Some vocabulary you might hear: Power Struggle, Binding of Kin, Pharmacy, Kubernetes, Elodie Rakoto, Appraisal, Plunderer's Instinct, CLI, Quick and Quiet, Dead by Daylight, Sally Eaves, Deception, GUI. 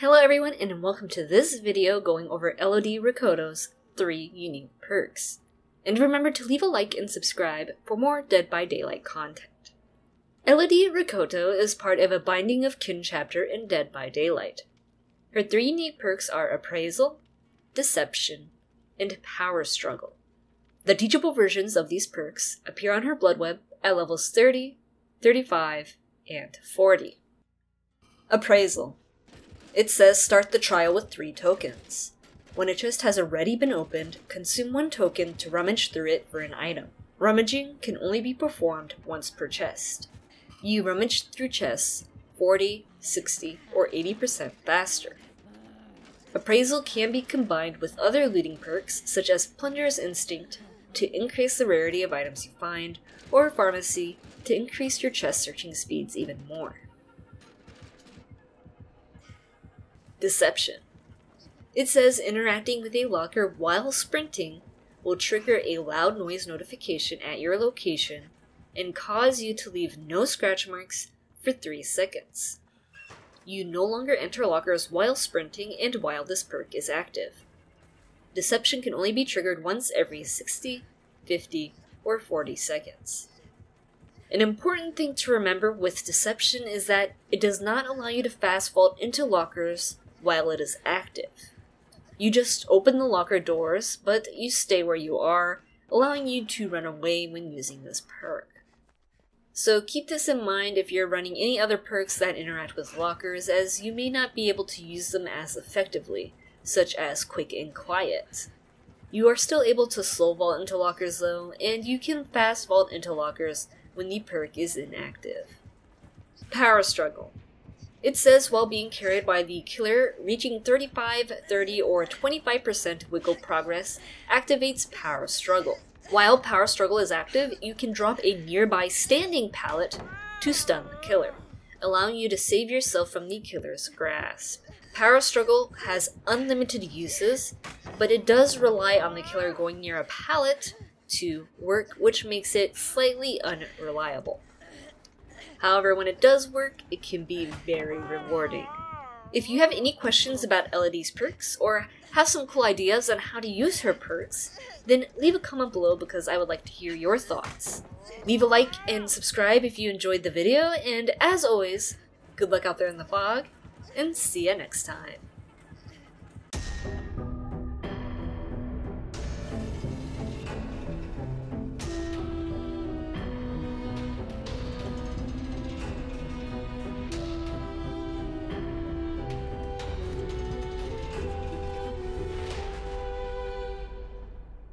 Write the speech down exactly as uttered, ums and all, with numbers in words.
Hello everyone, and welcome to this video going over Elodie Rakoto's three unique perks. And remember to leave a like and subscribe for more Dead by Daylight content. Elodie Rakoto is part of a Binding of Kin chapter in Dead by Daylight. Her three unique perks are Appraisal, Deception, and Power Struggle. The teachable versions of these perks appear on her blood web at levels thirty, thirty-five, and forty. Appraisal. It says start the trial with three tokens. When a chest has already been opened, consume one token to rummage through it for an item. Rummaging can only be performed once per chest. You rummage through chests forty, sixty, or eighty percent faster. Appraisal can be combined with other looting perks such as Plunderer's Instinct to increase the rarity of items you find, or Pharmacy to increase your chest searching speeds even more. Deception. It says interacting with a locker while sprinting will trigger a loud noise notification at your location and cause you to leave no scratch marks for three seconds. You no longer enter lockers while sprinting and while this perk is active. Deception can only be triggered once every sixty, fifty, or forty seconds. An important thing to remember with Deception is that it does not allow you to fast vault into lockers while it is active. You just open the locker doors, but you stay where you are, allowing you to run away when using this perk. So keep this in mind if you're running any other perks that interact with lockers, as you may not be able to use them as effectively, such as Quick and Quiet. You are still able to slow vault into lockers though, and you can fast vault into lockers when the perk is inactive. Power Struggle. It says while being carried by the killer, reaching thirty-five, thirty, or twenty-five percent wiggle progress activates Power Struggle. While Power Struggle is active, you can drop a nearby standing pallet to stun the killer, allowing you to save yourself from the killer's grasp. Power Struggle has unlimited uses, but it does rely on the killer going near a pallet to work, which makes it slightly unreliable. However, when it does work, it can be very rewarding. If you have any questions about Elodie's perks, or have some cool ideas on how to use her perks, then leave a comment below because I would like to hear your thoughts. Leave a like and subscribe if you enjoyed the video, and as always, good luck out there in the fog, and see ya next time.